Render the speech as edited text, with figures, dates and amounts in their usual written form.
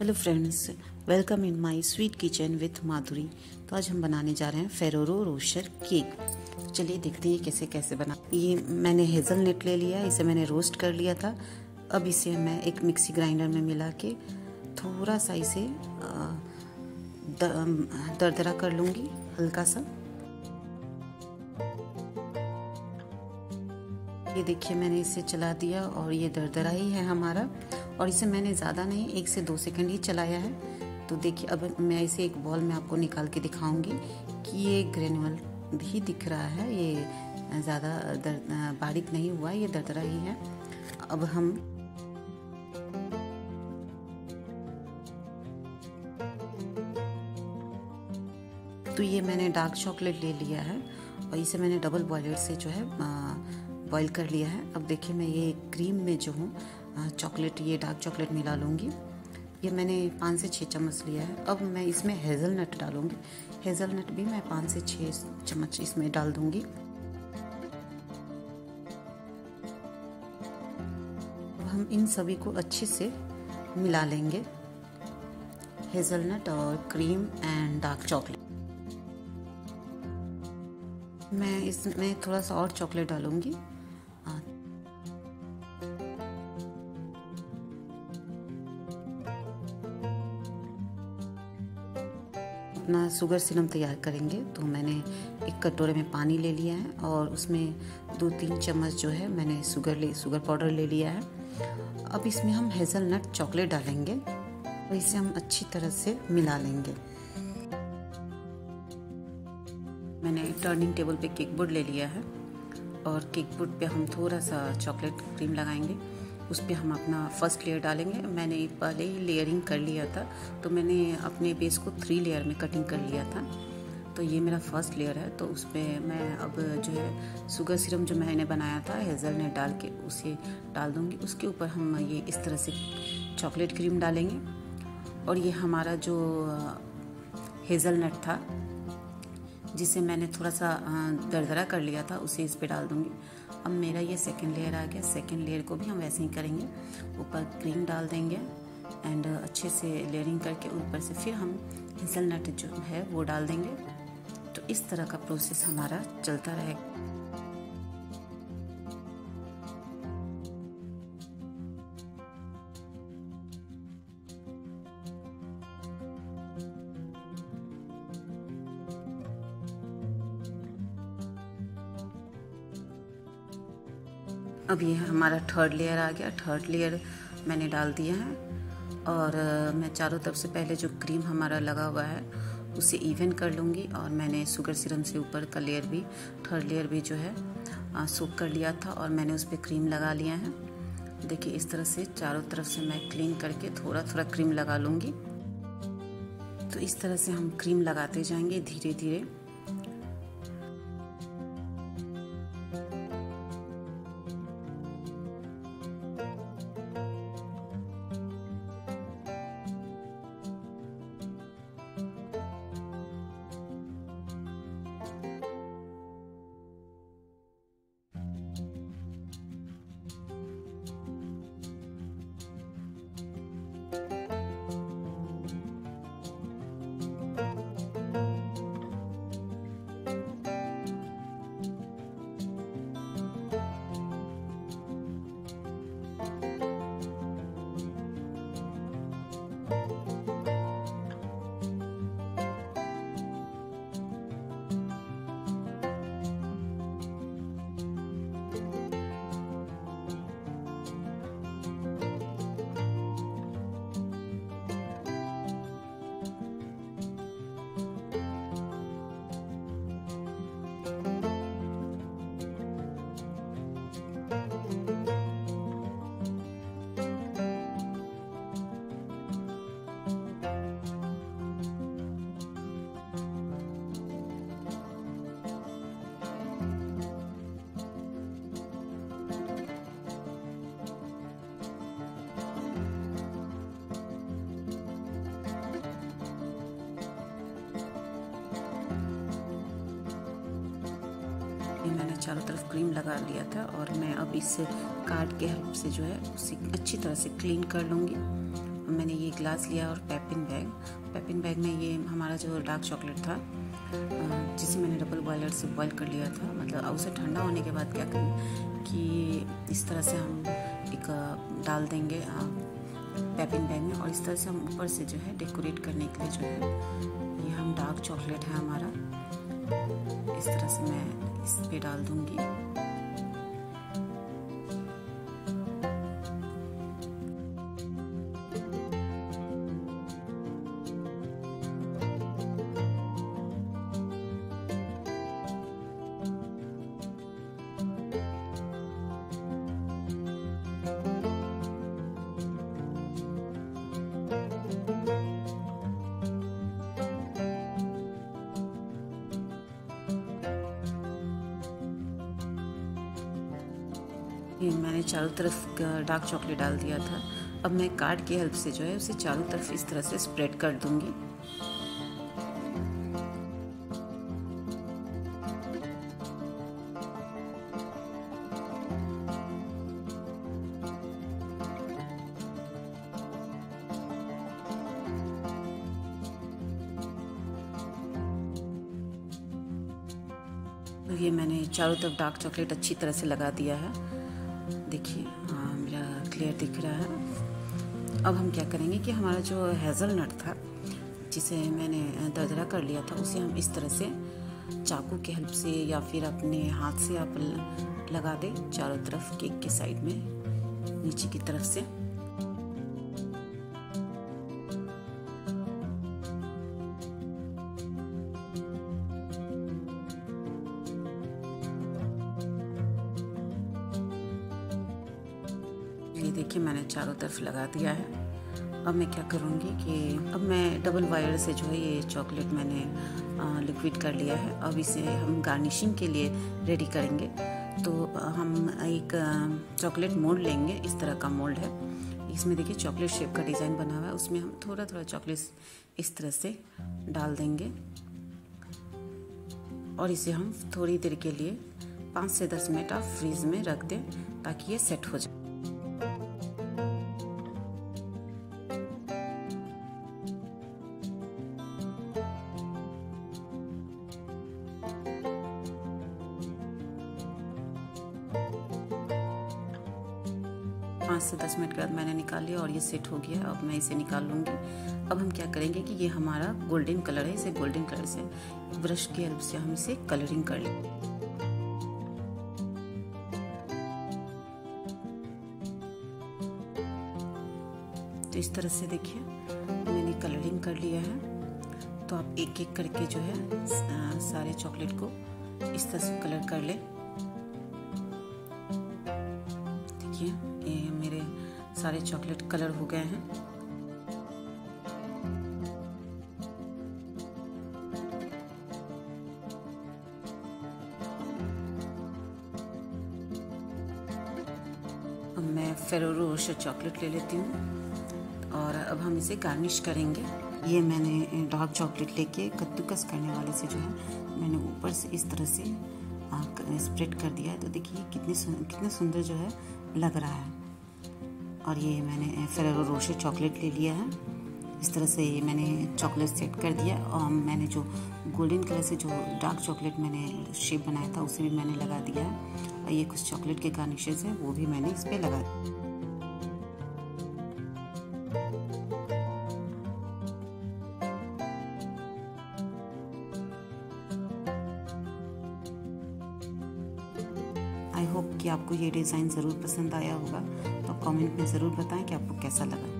Hello friends, welcome in my sweet kitchen with Madhuri. तो आज हम बनाने जा रहे हैं फेरेरो रोशर केक। चलिए देखते हैं कैसे कैसे बना। ये मैंने हेज़लनट ले लिया, इसे मैंने रोस्ट कर लिया था। अब इसे मैं एक मिक्सी ग्राइंडर में मिला के थोड़ा सा इसे दरदरा कर लूँगी, हल्का सा। ये देखिए मैंने इसे चला दिया और ये दरदरा ही है हमारा। और इसे मैंने ज़्यादा नहीं, 1 से 2 सेकंड ही चलाया है। तो देखिए अब मैं इसे एक बॉल में आपको निकाल के दिखाऊंगी कि ये ग्रेनुअल भी दिख रहा है, ये ज़्यादा बारीक नहीं हुआ, ये दरदरा ही है। अब हम तो ये मैंने डार्क चॉकलेट ले लिया है और इसे मैंने डबल बॉयलर से जो है बॉईल कर लिया है। अब देखिए मैं ये क्रीम में जो हूँ चॉकलेट, ये डार्क चॉकलेट मिला लूँगी। ये मैंने 5 से 6 चम्मच लिया है। अब मैं इसमें हेज़लनट डालूँगी। हेज़लनट भी मैं 5 से 6 चम्मच इसमें डाल दूँगी। अब हम इन सभी को अच्छे से मिला लेंगे, हेज़लनट और क्रीम एंड डार्क चॉकलेट। मैं इसमें थोड़ा सा और चॉकलेट डालूँगी। अपना शुगर सिरम तैयार करेंगे। तो मैंने एक कटोरे में पानी ले लिया है और उसमें 2-3 चम्मच जो है मैंने शुगर पाउडर ले लिया है। अब इसमें हम हेज़लनट चॉकलेट डालेंगे और इसे हम अच्छी तरह से मिला लेंगे। मैंने टर्निंग टेबल पे केक बोर्ड ले लिया है और केक बोर्ड पे हम थोड़ा सा चॉकलेट क्रीम लगाएंगे। उस पर हम अपना फर्स्ट लेयर डालेंगे। मैंने पहले ही लेयरिंग कर लिया था, तो मैंने अपने बेस को 3 लेयर में कटिंग कर लिया था। तो ये मेरा फर्स्ट लेयर है। तो उस पर मैं अब जो है शुगर सिरम जो मैंने बनाया था हेज़लनट डाल के उसे डाल दूँगी। उसके ऊपर हम ये इस तरह से चॉकलेट क्रीम डालेंगे। और ये हमारा जो हेज़लनट था जिसे मैंने थोड़ा सा दरदरा कर लिया था उसे इस पे डाल दूँगी। अब मेरा ये सेकंड लेयर आ गया। सेकंड लेयर को भी हम वैसे ही करेंगे, ऊपर क्रीम डाल देंगे एंड अच्छे से लेयरिंग करके ऊपर से फिर हम हेज़लनट जो है वो डाल देंगे। तो इस तरह का प्रोसेस हमारा चलता रहेगा। अब ये हमारा थर्ड लेयर आ गया। थर्ड लेयर मैंने डाल दिया है और मैं चारों तरफ से पहले जो क्रीम हमारा लगा हुआ है उसे इवन कर लूँगी। और मैंने शुगर सिरम से ऊपर का लेयर भी, थर्ड लेयर भी जो है सोक कर लिया था और मैंने उस पर क्रीम लगा लिया है। देखिए इस तरह से चारों तरफ से मैं क्लीन करके थोड़ा थोड़ा क्रीम लगा लूँगी। तो इस तरह से हम क्रीम लगाते जाएंगे धीरे धीरे। मैंने चारों तरफ क्रीम लगा लिया था और मैं अब इसे काट के हेल्प से जो है उसे अच्छी तरह से क्लीन कर लूँगी। मैंने ये ग्लास लिया और पैपिन बैग में ये हमारा जो डार्क चॉकलेट था जिसे मैंने डबल बॉयलर से बॉयल कर लिया था। मतलब अब उसे ठंडा होने के बाद क्या करें कि इस तरह से हम एक डाल देंगे पैपिन बैग में, और इस तरह से हम ऊपर से जो है डेकोरेट करने के लिए जो है ये हम डार्क चॉकलेट है हमारा, इस तरह से मैं इस पर डाल दूँगी। ये मैंने चारों तरफ डार्क चॉकलेट डाल दिया था। अब मैं कार्ड की हेल्प से जो है उसे चारों तरफ इस तरह से स्प्रेड कर दूंगी। तो ये मैंने चारों तरफ डार्क चॉकलेट अच्छी तरह से लगा दिया है। देखिए हाँ, मेरा क्लियर दिख रहा है। अब हम क्या करेंगे कि हमारा जो हेज़लनट था जिसे मैंने दरदरा कर लिया था उसे हम इस तरह से चाकू के हेल्प से या फिर अपने हाथ से आप लगा दें चारों तरफ केक के साइड में नीचे की तरफ से। देखिए मैंने चारों तरफ लगा दिया है। अब मैं क्या करूँगी कि अब मैं डबल वायर से जो है ये चॉकलेट मैंने लिक्विड कर लिया है। अब इसे हम गार्निशिंग के लिए रेडी करेंगे। तो हम एक चॉकलेट मोल्ड लेंगे, इस तरह का मोल्ड है, इसमें देखिए चॉकलेट शेप का डिज़ाइन बना हुआ है, उसमें हम थोड़ा थोड़ा चॉकलेट इस तरह से डाल देंगे और इसे हम थोड़ी देर के लिए 5 से 10 मिनट आप फ्रीज में रख दें ताकि ये सेट हो जाए। पाँच से 10 मिनट के बाद मैंने निकाल लिया और ये सेट हो गया। अब मैं इसे निकाल लूँगी। अब हम क्या करेंगे कि ये हमारा गोल्डन कलर है, इसे गोल्डन कलर से ब्रश की हेल्प से हम इसे कलरिंग कर लेंगे। तो इस तरह से देखिए मैंने कलरिंग कर लिया है। तो आप एक एक करके जो है सारे चॉकलेट को इस तरह से कलर कर लें। देखिए ये मेरे सारे चॉकलेट कलर हो गए हैं। अब मैं फेरेरो रोशर चॉकलेट ले लेती हूँ और अब हम इसे गार्निश करेंगे। ये मैंने डार्क चॉकलेट लेके कद्दूकस करने वाले से जो है मैंने ऊपर से इस तरह से स्प्रेड कर दिया है। तो देखिए कितने सुंदर जो है लग रहा है। और ये मैंने फेरेरो रोशर चॉकलेट ले लिया है, इस तरह से ये मैंने चॉकलेट सेट कर दिया। और मैंने जो गोल्डन कलर से जो डार्क चॉकलेट मैंने शेप बनाया था उसे भी मैंने लगा दिया है। और ये कुछ चॉकलेट के गार्निशेस हैं वो भी मैंने इस पर लगा दिया। आई होप कि आपको ये डिज़ाइन ज़रूर पसंद आया होगा। तो कमेंट में ज़रूर बताएं कि आपको कैसा लगा।